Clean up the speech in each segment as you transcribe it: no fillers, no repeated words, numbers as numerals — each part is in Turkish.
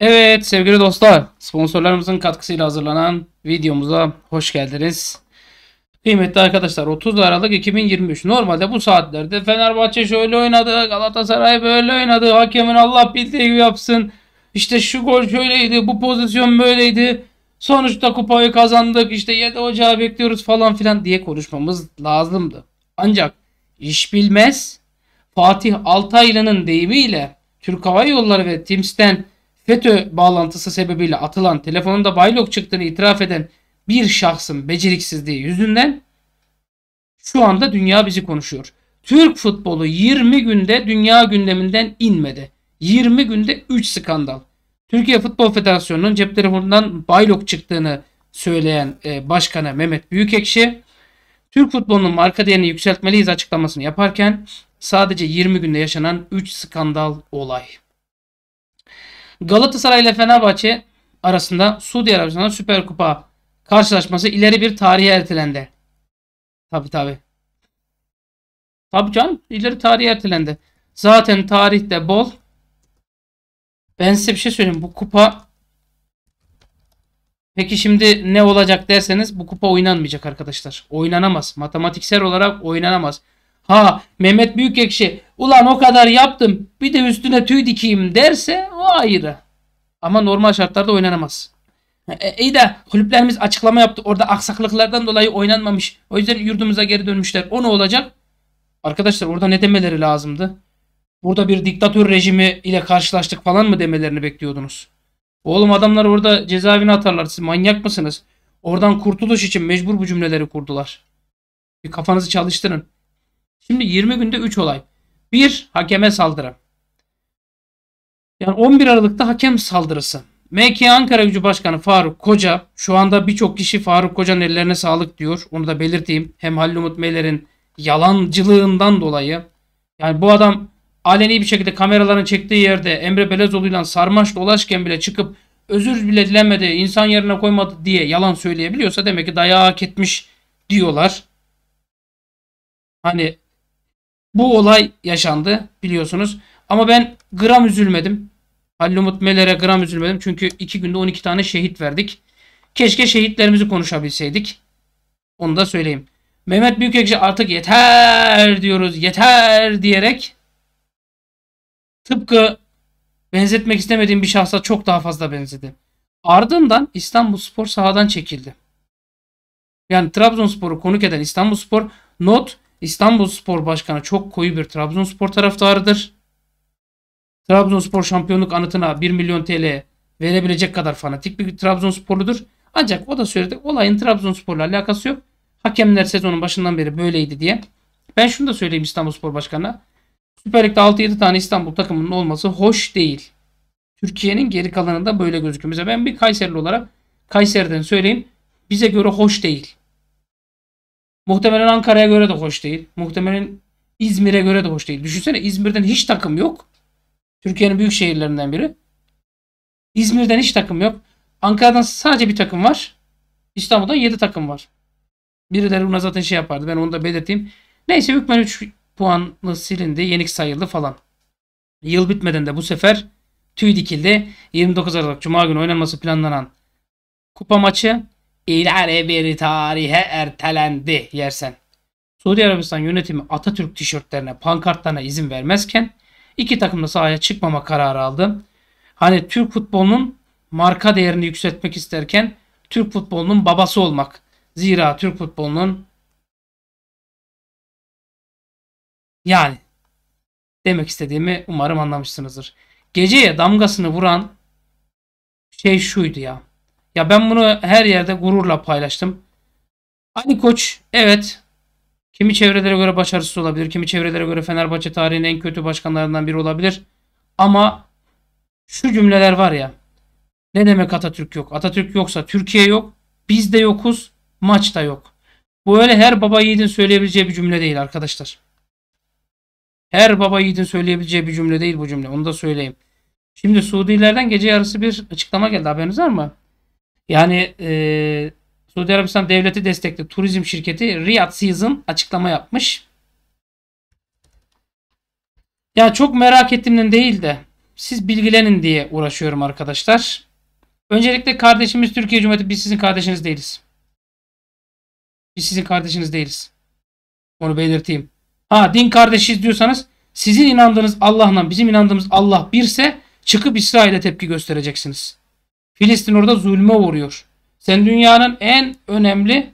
Evet sevgili dostlar, sponsorlarımızın katkısıyla hazırlanan videomuza hoş geldiniz. Kıymetli arkadaşlar, 30 Aralık 2023. Normalde bu saatlerde Fenerbahçe şöyle oynadı, Galatasaray böyle oynadı, hakemin Allah bildiği gibi yapsın. İşte şu gol şöyleydi, bu pozisyon böyleydi. Sonuçta kupayı kazandık, işte 7 Ocağı bekliyoruz falan filan diye konuşmamız lazımdı. Ancak iş bilmez, Fatih Altaylı'nın deyimiyle Türk Hava Yolları ve Tims'ten FETÖ bağlantısı sebebiyle atılan, telefonunda bylock çıktığını itiraf eden bir şahsın beceriksizliği yüzünden şu anda dünya bizi konuşuyor. Türk futbolu 20 günde dünya gündeminden inmedi. 20 günde 3 skandal. Türkiye Futbol Federasyonu'nun cep telefonundan bylock çıktığını söyleyen başkanı Mehmet Büyükekşi, Türk futbolunun marka değerini yükseltmeliyiz açıklamasını yaparken sadece 20 günde yaşanan 3 skandal olay. Galatasaray ile Fenerbahçe arasında Suudi Arabistan Süper Kupa karşılaşması ileri bir tarihe ertelendi. Tabii canım, ileri tarihe ertelendi. Zaten tarihte bol. Ben size bir şey söyleyeyim. Bu kupa peki şimdi ne olacak derseniz, bu kupa oynanmayacak arkadaşlar. Oynanamaz. Matematiksel olarak oynanamaz. Ha Mehmet Büyükekşi ulan o kadar yaptım bir de üstüne tüy dikeyim derse o ayrı. Ama normal şartlarda oynanamaz. İyi de kulüplerimiz açıklama yaptı. Orada aksaklıklardan dolayı oynanmamış. O yüzden yurdumuza geri dönmüşler. O ne olacak? Arkadaşlar orada ne demeleri lazımdı? Burada bir diktatör rejimi ile karşılaştık falan mı demelerini bekliyordunuz? Oğlum adamlar orada cezaevine atarlar. Siz manyak mısınız? Oradan kurtuluş için mecbur bu cümleleri kurdular. Bir kafanızı çalıştırın. Şimdi 20 günde 3 olay. 1. Hakeme saldırı. Yani 11 Aralık'ta hakem saldırısı. MK Ankara Gücü Başkanı Faruk Koca, şu anda birçok kişi Faruk Koca'nın ellerine sağlık diyor. Onu da belirteyim. Hem Halil Umut Meler'in yalancılığından dolayı. Yani bu adam aleni bir şekilde kameraların çektiği yerde Emre Belezoğlu'yla sarmaş dolaşken bile çıkıp özür bile dilemedi, insan yerine koymadı diye yalan söyleyebiliyorsa demek ki dayağı hak etmiş diyorlar. Hani bu olay yaşandı biliyorsunuz. Ama ben gram üzülmedim. Halil Umut Meler'e gram üzülmedim. Çünkü 2 günde 12 tane şehit verdik. Keşke şehitlerimizi konuşabilseydik. Onu da söyleyeyim. Mehmet Büyükekşi artık yeter diyoruz. Yeter diyerek tıpkı benzetmek istemediğim bir şahsa çok daha fazla benzedi. Ardından İstanbulspor sahadan çekildi. Yani Trabzonspor'u konuk eden İstanbulspor, not: İstanbulspor Başkanı çok koyu bir Trabzonspor taraftarıdır. Trabzonspor şampiyonluk anıtına 1 milyon TL verebilecek kadar fanatik bir Trabzonsporludur. Ancak o da söyledi, olayın Trabzonspor'la alakası yok. Hakemler sezonun başından beri böyleydi diye. Ben şunu da söyleyeyim İstanbulspor Başkanı'na. Süper Lig'de 6-7 tane İstanbul takımının olması hoş değil. Türkiye'nin geri kalanında böyle gözüküyor. Mesela ben bir Kayserili olarak Kayseri'den söyleyeyim. Bize göre hoş değil. Muhtemelen Ankara'ya göre de hoş değil. Muhtemelen İzmir'e göre de hoş değil. Düşünsene, İzmir'den hiç takım yok. Türkiye'nin büyük şehirlerinden biri. İzmir'den hiç takım yok. Ankara'dan sadece bir takım var. İstanbul'dan 7 takım var. Birileri buna zaten şey yapardı. Ben onu da belirteyim. Neyse, hükmen 3 puanlı silindi. Yenik sayıldı falan. Yıl bitmeden de bu sefer tüy dikildi. 29 Aralık Cuma günü oynanması planlanan kupa maçı ileri bir tarihe ertelendi yersen. Suudi Arabistan yönetimi Atatürk tişörtlerine, pankartlarına izin vermezken iki takım da sahaya çıkmama kararı aldı. Hani Türk futbolunun marka değerini yükseltmek isterken Türk futbolunun babası olmak. Zira Türk futbolunun, yani demek istediğimi umarım anlamışsınızdır. Geceye damgasını vuran şey şuydu ya. Ya ben bunu her yerde gururla paylaştım. Ali Koç, evet, kimi çevrelere göre başarısız olabilir. Kimi çevrelere göre Fenerbahçe tarihinin en kötü başkanlarından biri olabilir. Ama şu cümleler var ya. Ne demek Atatürk yok? Atatürk yoksa Türkiye yok. Biz de yokuz. Maç da yok. Bu öyle her baba yiğidin söyleyebileceği bir cümle değil arkadaşlar. Her baba yiğidin söyleyebileceği bir cümle değil bu cümle. Onu da söyleyeyim. Şimdi Suudilerden gece yarısı bir açıklama geldi. Haberiniz var mı? Yani Suudi Arabistan devleti destekli turizm şirketi Riyadh Season açıklama yapmış. Ya çok merak ettiğimden değil de siz bilgilenin diye uğraşıyorum arkadaşlar. Öncelikle kardeşimiz Türkiye Cumhuriyeti, biz sizin kardeşiniz değiliz. Biz sizin kardeşiniz değiliz. Onu belirteyim. Ha, din kardeşiz diyorsanız, sizin inandığınız Allah'la bizim inandığımız Allah birse çıkıp İsrail'e tepki göstereceksiniz. Filistin orada zulme uğruyor. Sen dünyanın en önemli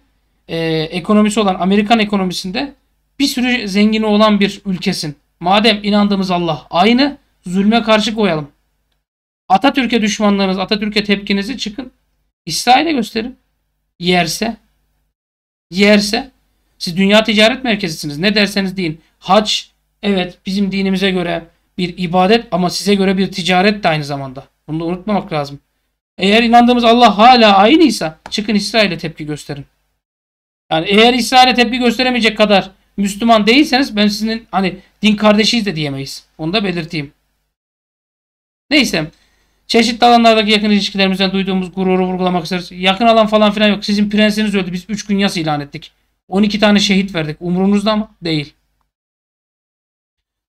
ekonomisi olan Amerikan ekonomisinde bir sürü zengini olan bir ülkesin. Madem inandığımız Allah aynı, zulme karşı koyalım. Atatürk'e düşmanlarınız, Atatürk'e tepkinizi çıkın İsrail'e gösterin. Yerse, yerse, siz dünya ticaret merkezisiniz. Ne derseniz deyin. Hac, evet bizim dinimize göre bir ibadet ama size göre bir ticaret de aynı zamanda. Bunu da unutmamak lazım. Eğer inandığımız Allah hala aynıysa çıkın İsrail'e tepki gösterin. Yani eğer İsrail'e tepki gösteremeyecek kadar Müslüman değilseniz ben sizin hani din kardeşiyiz de diyemeyiz. Onu da belirteyim. Neyse. Çeşitli alanlardaki yakın ilişkilerimizden duyduğumuz gururu vurgulamak isteriz. Yakın alan falan filan yok. Sizin prensiniz öldü. Biz 3 gün yas ilan ettik. 12 tane şehit verdik. Umurunuzda mı? Değil.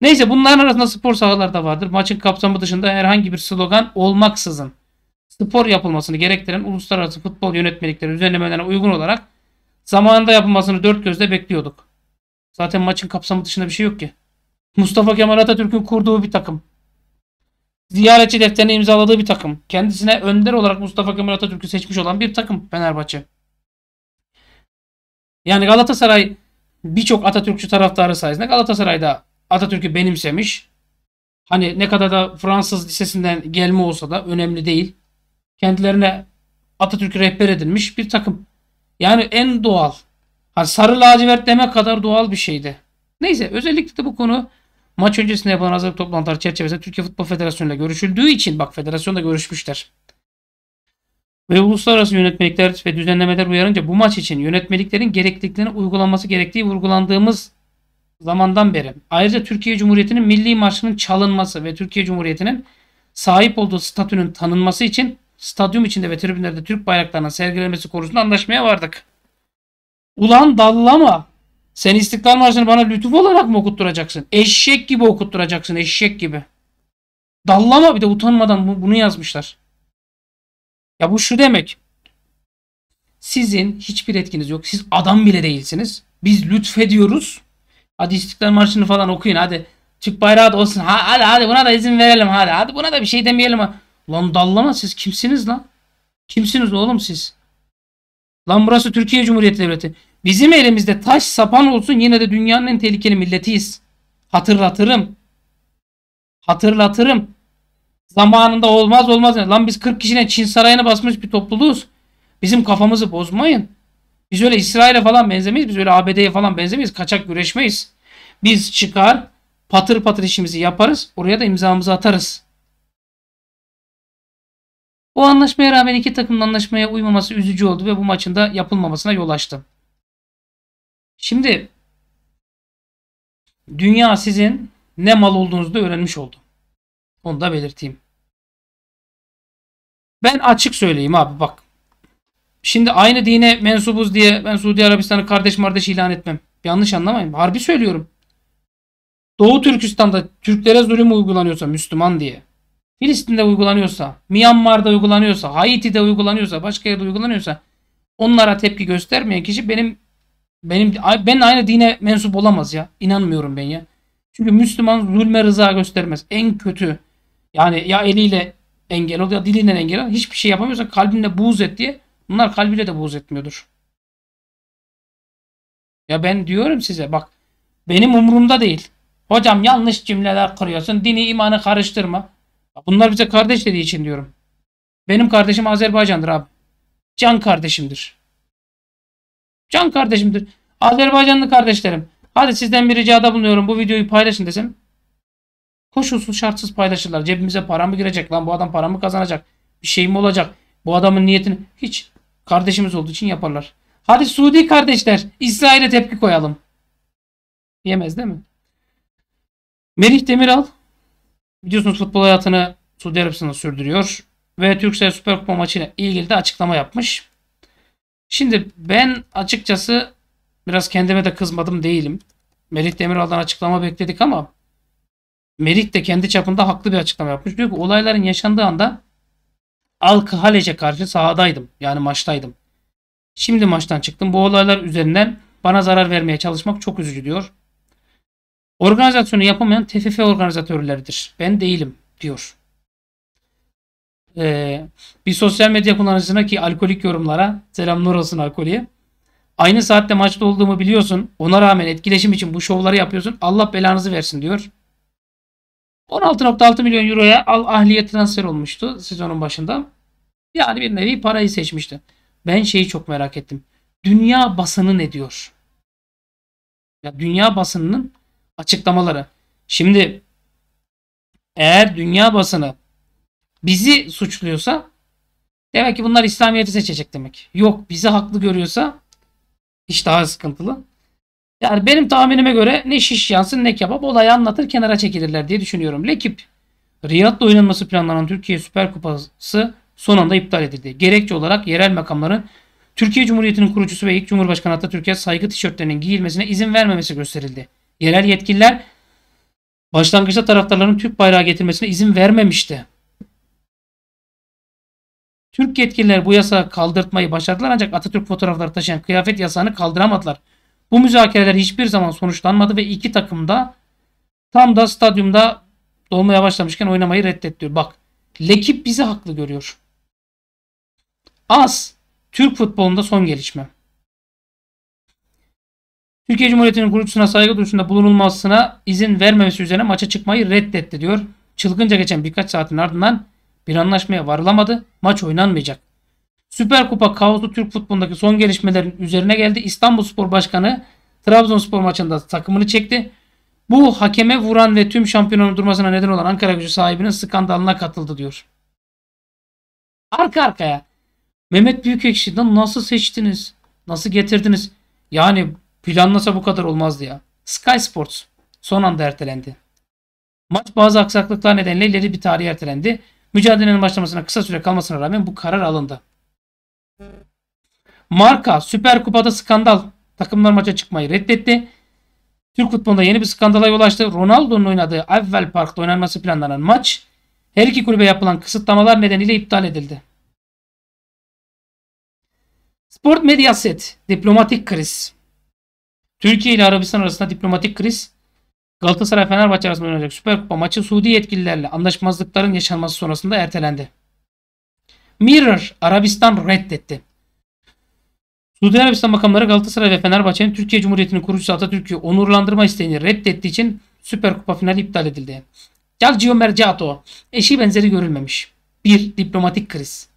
Neyse, bunların arasında spor sahaları da vardır. Maçın kapsamı dışında herhangi bir slogan olmaksızın spor yapılmasını gerektiren uluslararası futbol yönetmelikleri düzenlemelerine uygun olarak zamanında yapılmasını dört gözle bekliyorduk. Zaten maçın kapsamı dışında bir şey yok ki. Mustafa Kemal Atatürk'ün kurduğu bir takım. Ziyaretçi defterini imzaladığı bir takım. Kendisine önder olarak Mustafa Kemal Atatürk'ü seçmiş olan bir takım Fenerbahçe. Yani Galatasaray birçok Atatürkçü taraftarı sayesinde Galatasaray'da Atatürk'ü benimsemiş. Hani ne kadar da Fransız lisesinden gelme olsa da önemli değil. Kendilerine Atatürk'ü rehber edilmiş bir takım. Yani en doğal. Hani sarı lacivert demek kadar doğal bir şeydi. Neyse, özellikle de bu konu maç öncesinde yapılan hazırlık toplantıları çerçevesinde Türkiye Futbol Federasyonu'yla görüşüldüğü için, bak federasyonda görüşmüşler. Ve uluslararası yönetmelikler ve düzenlemeler uyarınca bu maç için yönetmeliklerin gerekliliklerine uygulanması gerektiği vurgulandığımız zamandan beri. Ayrıca Türkiye Cumhuriyeti'nin milli marşının çalınması ve Türkiye Cumhuriyeti'nin sahip olduğu statünün tanınması için stadyum içinde ve tribünlerde Türk bayraklarının sergilenmesi konusunda anlaşmaya vardık. Ulan dallama. Sen İstiklal Marşı'nı bana lütuf olarak mı okutturacaksın? Eşek gibi okutturacaksın, eşek gibi. Dallama, bir de utanmadan bunu yazmışlar. Ya bu şu demek. Sizin hiçbir etkiniz yok. Siz adam bile değilsiniz. Biz lütfediyoruz. Hadi İstiklal Marşı'nı falan okuyun hadi. Türk bayrağı da olsun. Hadi buna da izin verelim hadi. Hadi buna da bir şey demeyelim. Lan dallama, siz kimsiniz lan? Kimsiniz oğlum siz? Lan burası Türkiye Cumhuriyeti Devleti. Bizim elimizde taş sapan olsun yine de dünyanın en tehlikeli milletiyiz. Hatırlatırım. Hatırlatırım. Zamanında olmaz olmaz. Lan biz 40 kişiyle Çin sarayını basmış bir topluluğuz. Bizim kafamızı bozmayın. Biz öyle İsrail'e falan benzemeyiz. Biz öyle ABD'ye falan benzemeyiz. Kaçak güreşmeyiz. Biz çıkar patır patır işimizi yaparız. Oraya da imzamızı atarız. O anlaşmaya rağmen iki takımın anlaşmaya uymaması üzücü oldu ve bu maçın da yapılmamasına yol açtı. Şimdi dünya sizin ne mal olduğunuzu da öğrenmiş oldu. Onu da belirteyim. Ben açık söyleyeyim abi bak. Şimdi aynı dine mensubuz diye ben Suudi Arabistan'ı kardeş mardeş ilan etmem. Yanlış anlamayın. Harbi söylüyorum. Doğu Türkistan'da Türklere zulüm uygulanıyorsa Müslüman diye, Filistin'de uygulanıyorsa, Myanmar'da uygulanıyorsa, Haiti'de uygulanıyorsa, başka yerde uygulanıyorsa onlara tepki göstermeyen kişi ben aynı dine mensup olamaz ya. İnanmıyorum ben ya. Çünkü Müslüman zulme rıza göstermez. En kötü yani ya eliyle engel ol ya dilinden engel ol. Hiçbir şey yapamıyorsa kalbinle buğz et diye. Bunlar kalbiyle de buğz etmiyordur. Ya ben diyorum size bak, benim umurumda değil. Hocam yanlış cümleler kuruyorsun. Dini imanı karıştırma. Bunlar bize kardeş dediği için diyorum. Benim kardeşim Azerbaycan'dır abi. Can kardeşimdir. Can kardeşimdir. Azerbaycanlı kardeşlerim, hadi sizden bir ricada bulunuyorum, bu videoyu paylaşın desem koşulsuz şartsız paylaşırlar. Cebimize para mı girecek lan, bu adam para mı kazanacak, bir şey mi olacak, bu adamın niyetini hiç, kardeşimiz olduğu için yaparlar. Hadi Suudi kardeşler, İsrail'e tepki koyalım. Yemez değil mi? Merih Demiral biliyorsunuz futbol hayatını Suudi Arabistan'da sürdürüyor ve Turkcell Süper Kupa maçıyla ilgili de açıklama yapmış. Şimdi ben açıkçası biraz kendime de kızmadım değilim. Merih Demiral'dan açıklama bekledik ama Merih de kendi çapında haklı bir açıklama yapmış. Diyor ki olayların yaşandığı anda Al-Khale'ye karşı sahadaydım. Yani maçtaydım. Şimdi maçtan çıktım. Bu olaylar üzerinden bana zarar vermeye çalışmak çok üzücü diyor. Organizasyonu yapamayan TFF organizatörleridir. Ben değilim diyor. Bir sosyal medya kullanıcısına ki alkolik yorumlara selamlar olsun alkoliye. Aynı saatte maçta olduğumu biliyorsun. Ona rağmen etkileşim için bu şovları yapıyorsun. Allah belanızı versin diyor. 16.6 milyon euroya Al Ahli'ye transfer olmuştu sezonun başında. Yani bir nevi parayı seçmişti. Ben şeyi çok merak ettim. Dünya basını ne diyor? Ya dünya basınının açıklamaları. Şimdi eğer dünya basını bizi suçluyorsa demek ki bunlar İslamiyet'i seçecek demek. Yok, bizi haklı görüyorsa hiç daha sıkıntılı. Yani benim tahminime göre ne şiş yansın ne kebap, olayı anlatır kenara çekilirler diye düşünüyorum. L'Équipe, Riyad'da oynanması planlanan Türkiye Süper Kupası son anda iptal edildi. Gerekçe olarak yerel makamların Türkiye Cumhuriyeti'nin kurucusu ve ilk Cumhurbaşkanı Atatürk'e saygı tişörtlerinin giyilmesine izin vermemesi gösterildi. Yerel yetkililer başlangıçta taraftarların Türk bayrağı getirmesine izin vermemişti. Türk yetkililer bu yasağı kaldırtmayı başardılar ancak Atatürk fotoğrafları taşıyan kıyafet yasağını kaldıramadılar. Bu müzakereler hiçbir zaman sonuçlanmadı ve iki takım da tam da stadyumda dolmaya başlamışken oynamayı reddetti. Bak, L'Équipe bizi haklı görüyor. Az Türk futbolunda son gelişme. Türkiye Cumhuriyeti'nin kurucusuna saygı duruşunda bulunulmasına izin vermemesi üzerine maça çıkmayı reddetti diyor. Çılgınca geçen birkaç saatin ardından bir anlaşmaya varılamadı. Maç oynanmayacak. Süper Kupa kaosu Türk futbolundaki son gelişmelerin üzerine geldi. İstanbulspor Başkanı Trabzonspor maçında takımını çekti. Bu hakeme vuran ve tüm şampiyonun durmasına neden olan Ankara Gücü sahibinin skandalına katıldı diyor. Arka arkaya Mehmet Büyükekşi'den nasıl seçtiniz? Nasıl getirdiniz? Yani planlasa bu kadar olmazdı ya. Sky Sports son anda ertelendi. Maç bazı aksaklıklar nedeniyle ileri bir tarihe ertelendi. Mücadelenin başlamasına kısa süre kalmasına rağmen bu karar alındı. Marka, Süper Kupa'da skandal. Takımlar maça çıkmayı reddetti. Türk futbolunda yeni bir skandala yol açtı. Ronaldo'nun oynadığı Avval Park'ta oynanması planlanan maç her iki kulübe yapılan kısıtlamalar nedeniyle iptal edildi. Sport Mediaset, diplomatik kriz. Türkiye ile Arabistan arasında diplomatik kriz. Galatasaray Fenerbahçe arasında oynanacak Süper Kupa maçı Suudi yetkililerle anlaşmazlıkların yaşanması sonrasında ertelendi. Mirror, Arabistan reddetti. Suudi Arabistan makamları Galatasaray ve Fenerbahçe'nin Türkiye Cumhuriyeti'nin kurucusu Atatürk'ü onurlandırma isteğini reddettiği için Süper Kupa finali iptal edildi. Calcio Mercato, eşi benzeri görülmemiş. Bir diplomatik kriz.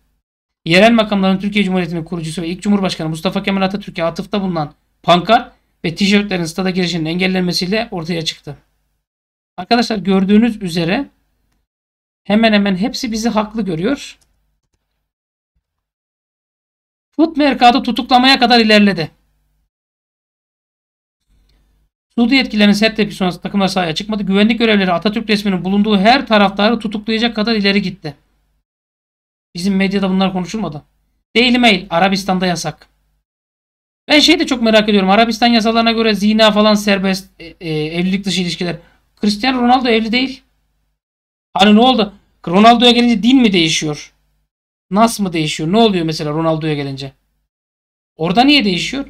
Yerel makamların Türkiye Cumhuriyeti'nin kurucusu ve ilk Cumhurbaşkanı Mustafa Kemal Atatürk'e atıfta bulunan pankart ve tişörtlerin stada girişinin engellenmesiyle ortaya çıktı. Arkadaşlar gördüğünüz üzere hemen hemen hepsi bizi haklı görüyor. Foot Mercado tutuklamaya kadar ilerledi. Suudi yetkililerin sert tepki sonrası takımlar sahaya çıkmadı. Güvenlik görevlileri Atatürk resminin bulunduğu her taraftarı tutuklayacak kadar ileri gitti. Bizim medyada bunlar konuşulmadı. Daily Mail, Arabistan'da yasak. Ben şeyi de çok merak ediyorum. Arabistan yasalarına göre zina falan serbest, evlilik dışı ilişkiler. Cristiano Ronaldo evli değil. Hani ne oldu? Ronaldo'ya gelince din mi değişiyor? Nas mı değişiyor? Ne oluyor mesela Ronaldo'ya gelince? Orada niye değişiyor?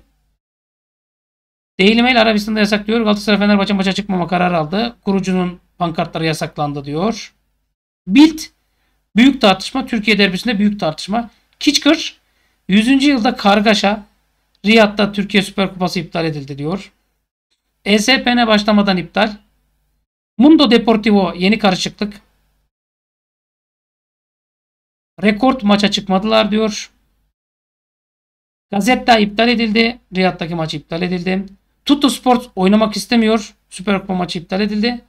Daily Mail, Arabistan'da yasak diyor. Galatasaray Fenerbahçe maça çıkmama kararı aldı. Kurucunun pankartları yasaklandı diyor. Bild, büyük tartışma. Türkiye derbisinde büyük tartışma. Kiçkır, 100. yılda kargaşa. Riyad'da Türkiye Süper Kupası iptal edildi diyor. ESPN başlamadan iptal. Mundo Deportivo, yeni karışıklık. Rekord maça çıkmadılar diyor. Gazetta iptal edildi. Riyad'daki maç iptal edildi. Tutto Sport oynamak istemiyor. Süper Kupa maçı iptal edildi.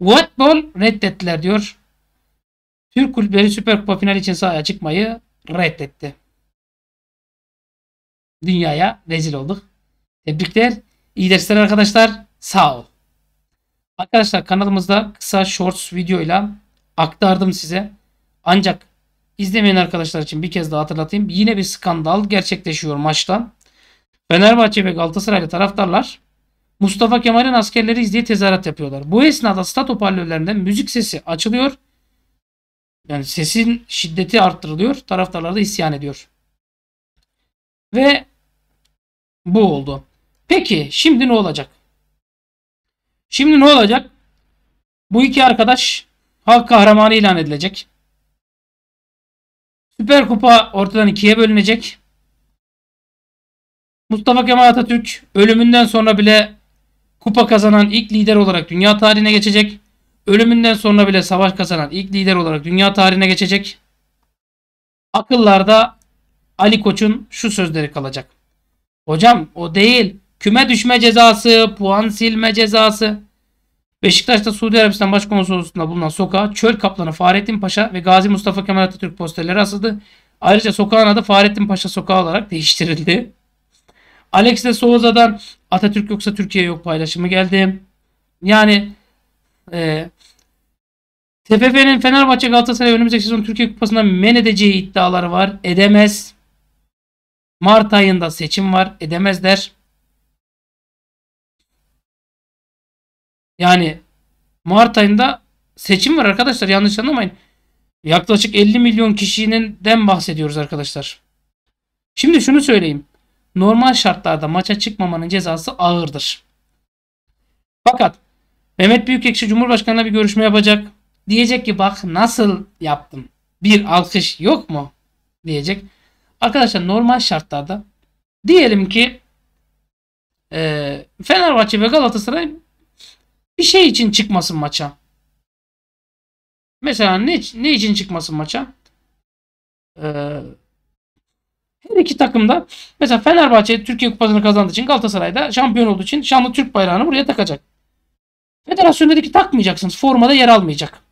Voleybol reddettiler diyor. Türk kulüpleri Süper Kupa finali için sahaya çıkmayı reddetti. Dünyaya rezil olduk. Tebrikler. İyi dersler arkadaşlar. Sağ ol. Arkadaşlar kanalımızda kısa shorts videoyla aktardım size. Ancak İzlemeyen arkadaşlar için bir kez daha hatırlatayım. Yine bir skandal gerçekleşiyor maçta. Fenerbahçe ve Galatasaraylı taraftarlar Mustafa Kemal'in askerleriyiz diye tezahürat yapıyorlar. Bu esnada stat hoparlörlerinden müzik sesi açılıyor. Yani sesin şiddeti arttırılıyor. Taraftarlar da isyan ediyor. Ve bu oldu. Peki şimdi ne olacak? Şimdi ne olacak? Bu iki arkadaş halk kahramanı ilan edilecek. Süper Kupa ortadan ikiye bölünecek. Mustafa Kemal Atatürk ölümünden sonra bile kupa kazanan ilk lider olarak dünya tarihine geçecek. Ölümünden sonra bile savaş kazanan ilk lider olarak dünya tarihine geçecek. Akıllarda Ali Koç'un şu sözleri kalacak. Hocam o değil. Küme düşme cezası, puan silme cezası. Beşiktaş'ta Suudi Arabistan Başkonsolosluğu'nda bulunan sokağa çöl kaplanı Fahrettin Paşa ve Gazi Mustafa Kemal Atatürk posterleri asıldı. Ayrıca sokağın adı Fahrettin Paşa sokağı olarak değiştirildi. Alex de Souza'dan Atatürk yoksa Türkiye yok paylaşımı geldi. Yani TFF'nin Fenerbahçe Galatasaray önümüzdeki sezon Türkiye Kupası'nda men edeceği iddiaları var. Edemez. Mart ayında seçim var. Edemezler. Yani Mart ayında seçim var arkadaşlar. Yanlış anlamayın. Yaklaşık 50 milyon kişiden bahsediyoruz arkadaşlar. Şimdi şunu söyleyeyim. Normal şartlarda maça çıkmamanın cezası ağırdır. Fakat Mehmet Büyükekşi Cumhurbaşkanı'na bir görüşme yapacak. Diyecek ki bak nasıl yaptım. Bir alkış yok mu? Diyecek. Arkadaşlar normal şartlarda diyelim ki Fenerbahçe ve Galatasaray bir şey için çıkmasın maça. Mesela ne için çıkmasın maça? Her iki takım da mesela Fenerbahçe Türkiye Kupası'nı kazandığı için Galatasaray'da şampiyon olduğu için şanlı Türk bayrağını buraya takacak. Federasyon dedi ki takmayacaksınız. Formada yer almayacak.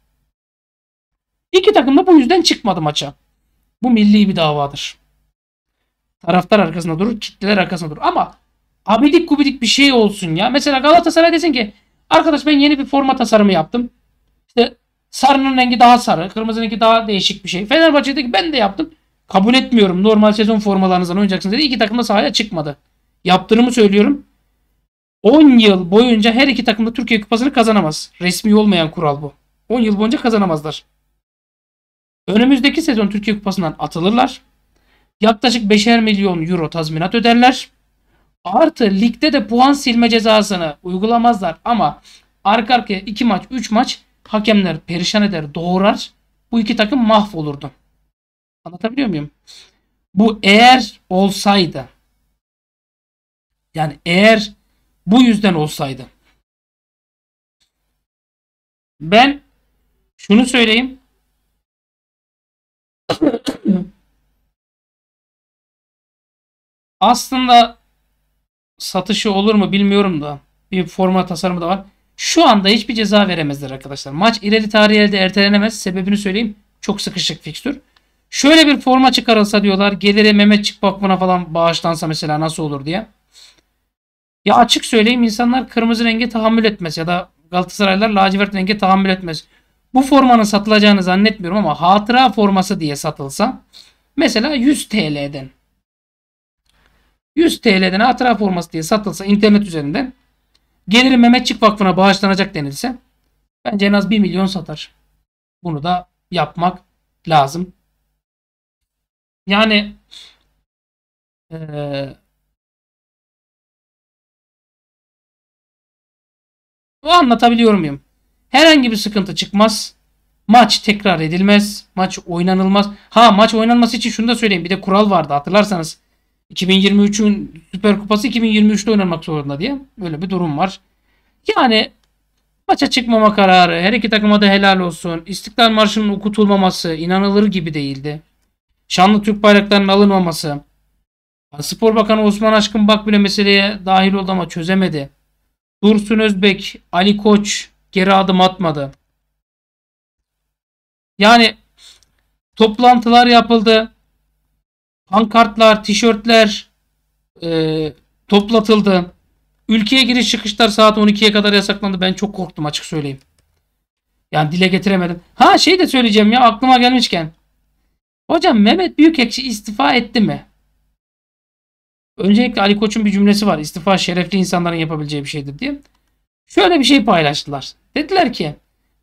İki takım da bu yüzden çıkmadı maça. Bu milli bir davadır. Taraftar arkasında durur, kitleler arkasında durur. Ama abidik gubidik bir şey olsun ya. Mesela Galatasaray desin ki arkadaş ben yeni bir forma tasarımı yaptım. İşte sarının rengi daha sarı, kırmızının rengi daha değişik bir şey. Fenerbahçe dedi ki ben de yaptım. Kabul etmiyorum. Normal sezon formalarınızdan oynayacaksınız dedi. İki takım da sahaya çıkmadı. Yaptığımı söylüyorum. 10 yıl boyunca her iki takım da Türkiye Kupası'nı kazanamaz. Resmi olmayan kural bu. 10 yıl boyunca kazanamazlar. Önümüzdeki sezon Türkiye Kupası'ndan atılırlar. Yaklaşık 5'er milyon euro tazminat öderler. Artı ligde de puan silme cezasını uygulamazlar. Ama arka arkaya 2 maç 3 maç hakemler perişan eder doğurar. Bu iki takım mahvolurdu. Anlatabiliyor muyum? Bu eğer olsaydı. Yani eğer bu yüzden olsaydı. Ben şunu söyleyeyim. Aslında satışı olur mu bilmiyorum da bir forma tasarımı da var. Şu anda hiçbir ceza veremezler arkadaşlar. Maç ileri tarihe de ertelenemez. Sebebini söyleyeyim. Çok sıkışık fikstür. Şöyle bir forma çıkarılsa diyorlar. Gelire Mehmetçik Vakfı'na falan bağışlansa mesela nasıl olur diye. Ya açık söyleyeyim insanlar kırmızı renge tahammül etmez ya da Galatasaraylar lacivert renge tahammül etmez. Bu formanın satılacağını zannetmiyorum ama hatıra forması diye satılsa mesela 100 TL'den 100 TL'den hatıra forması diye satılsa internet üzerinden geliri Mehmetçik Vakfı'na bağışlanacak denilse bence en az 1 milyon satar. Bunu da yapmak lazım. Yani anlatabiliyor muyum? Herhangi bir sıkıntı çıkmaz. Maç tekrar edilmez. Maç oynanılmaz. Ha maç oynanması için şunu da söyleyeyim. Bir de kural vardı hatırlarsanız. 2023'ün Süper Kupası 2023'te oynanmak zorunda diye. Böyle bir durum var. Yani maça çıkmama kararı. Her iki takıma da helal olsun. İstiklal Marşı'nın okutulmaması inanılır gibi değildi. Şanlı Türk bayraklarının alınmaması. Spor Bakanı Osman Aşkın Bak bile meseleye dahil oldu ama çözemedi. Dursun Özbek, Ali Koç geri adım atmadı. Yani toplantılar yapıldı. Pankartlar, tişörtler toplatıldı. Ülkeye giriş çıkışlar saat 12'ye kadar yasaklandı. Ben çok korktum açık söyleyeyim. Yani dile getiremedim. Ha şey de söyleyeceğim ya aklıma gelmişken. Hocam Mehmet Büyükekşi istifa etti mi? Öncelikle Ali Koç'un bir cümlesi var. İstifa şerefli insanların yapabileceği bir şeydir diye. Şöyle bir şey paylaştılar. Dediler ki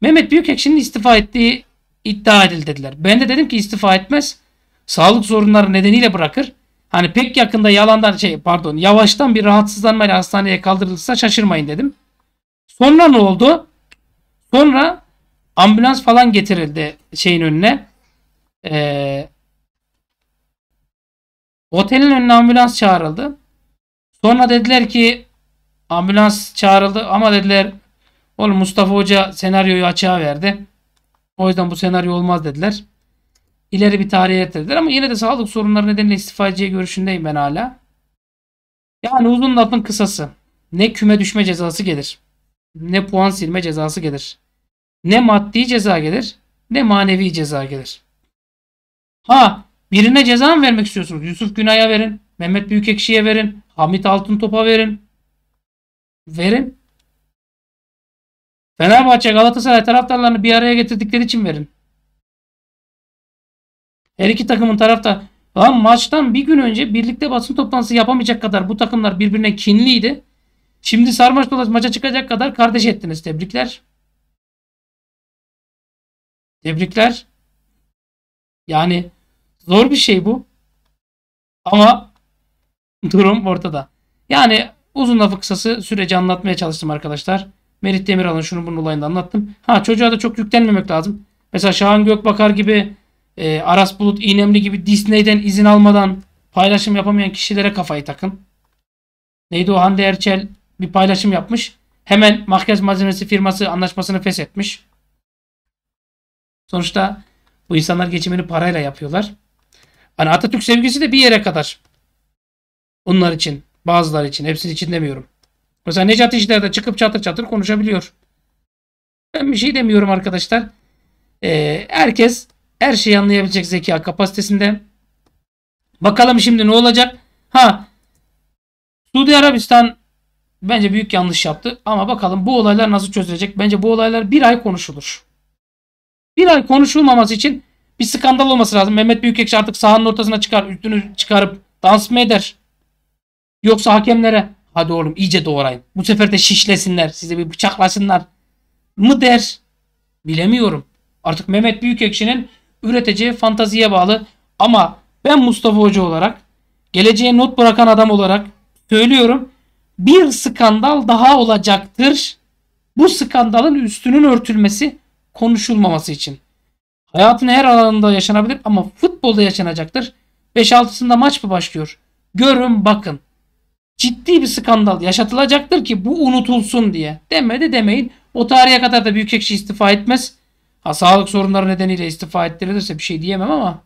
Mehmet Büyükekşi'nin istifa ettiği iddia edildi dediler. Ben de dedim ki istifa etmez. Sağlık sorunları nedeniyle bırakır. Hani pek yakında yavaştan bir rahatsızlanmayla hastaneye kaldırılırsa şaşırmayın dedim. Sonra ne oldu? Sonra ambulans falan getirildi şeyin önüne. Otelin önüne ambulans çağrıldı. Sonra dediler ki ambulans çağrıldı ama dediler oğlum Mustafa Hoca senaryoyu açığa verdi. O yüzden bu senaryo olmaz dediler. İleri bir tarihe ertelediler ama yine de sağlık sorunları nedeniyle istifa edeceği görüşündeyim ben hala. Yani uzun lafın kısası. Ne küme düşme cezası gelir. Ne puan silme cezası gelir. Ne maddi ceza gelir. Ne manevi ceza gelir. Ha birine ceza mı vermek istiyorsunuz? Yusuf Günay'a verin. Mehmet Büyükekşi'ye verin. Hamit Altıntop'a verin. Verin. Fenerbahçe Galatasaray taraftarlarını bir araya getirdikleri için verin. Her iki takımın tarafta lan maçtan bir gün önce birlikte basın toplantısı yapamayacak kadar bu takımlar birbirine kinliydi. Şimdi sarmaş dolaş maça çıkacak kadar kardeş ettiniz. Tebrikler. Tebrikler. Yani zor bir şey bu. Ama durum ortada. Yani uzun lafı kısası süreci anlatmaya çalıştım arkadaşlar. Merih Demiral'ın şunu bunun olayını anlattım. Ha çocuğa da çok yüklenmemek lazım. Mesela Şahan Gökbakar gibi Aras Bulut İynemli gibi Disney'den izin almadan paylaşım yapamayan kişilere kafayı takın. Neydi o Hande Erçel bir paylaşım yapmış. Hemen makyaj malzemesi firması anlaşmasını feshetmiş. Sonuçta bu insanlar geçimini parayla yapıyorlar. Hani Atatürk sevgisi de bir yere kadar. Onlar için, bazıları için, hepsi için demiyorum. Mesela Necati İşler de çıkıp çatır çatır konuşabiliyor. Ben bir şey demiyorum arkadaşlar. Herkes her şeyi anlayabilecek zeka kapasitesinde. Bakalım şimdi ne olacak? Ha, Suudi Arabistan bence büyük yanlış yaptı. Ama bakalım bu olaylar nasıl çözülecek? Bence bu olaylar bir ay konuşulur. Bir ay konuşulmaması için bir skandal olması lazım. Mehmet Büyükekşi artık sahanın ortasına çıkar. Üstünü çıkarıp dans mı eder? Yoksa hakemlere hadi oğlum iyice doğrayın. Bu sefer de şişlesinler. Size bir bıçaklasınlar mı der? Bilemiyorum. Artık Mehmet Büyükekşi'nin üreteceği fantaziye bağlı. Ama ben Mustafa Hoca olarak geleceğe not bırakan adam olarak söylüyorum. Bir skandal daha olacaktır. Bu skandalın üstünün örtülmesi konuşulmaması için. Hayatın her alanında yaşanabilir ama futbolda yaşanacaktır. 5-6'sında maç mı başlıyor? Görün bakın. Ciddi bir skandal yaşatılacaktır ki bu unutulsun diye. Demedi demeyin. O tarihe kadar da Büyükekşi istifa etmez. Ha, sağlık sorunları nedeniyle istifa ettirilirse bir şey diyemem ama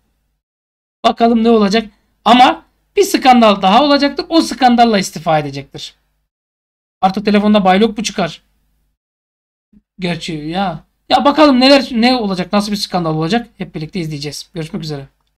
bakalım ne olacak. Ama bir skandal daha olacaktır. O skandalla istifa edecektir. Artık telefonda bylock bu çıkar. Gerçi ya. Ya bakalım neler ne olacak? Nasıl bir skandal olacak? Hep birlikte izleyeceğiz. Görüşmek üzere.